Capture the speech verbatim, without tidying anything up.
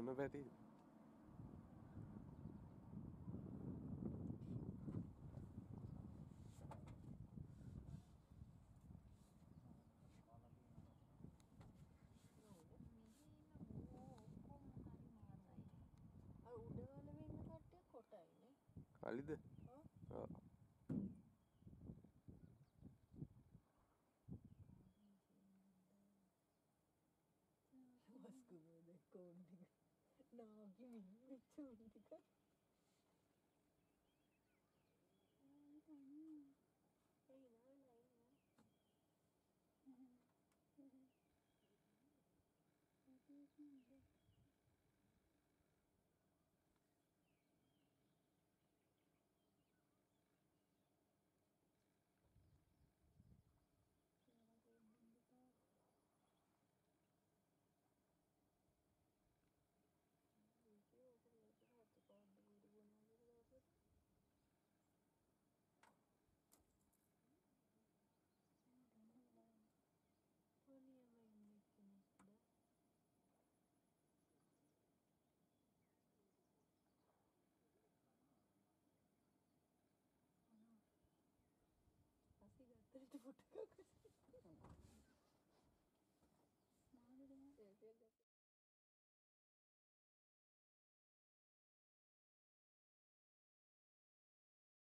olduğunu ve değil. Ali de. Ha? Ha. Maske böyle koyundu. Ne gibi bitirdik. Hey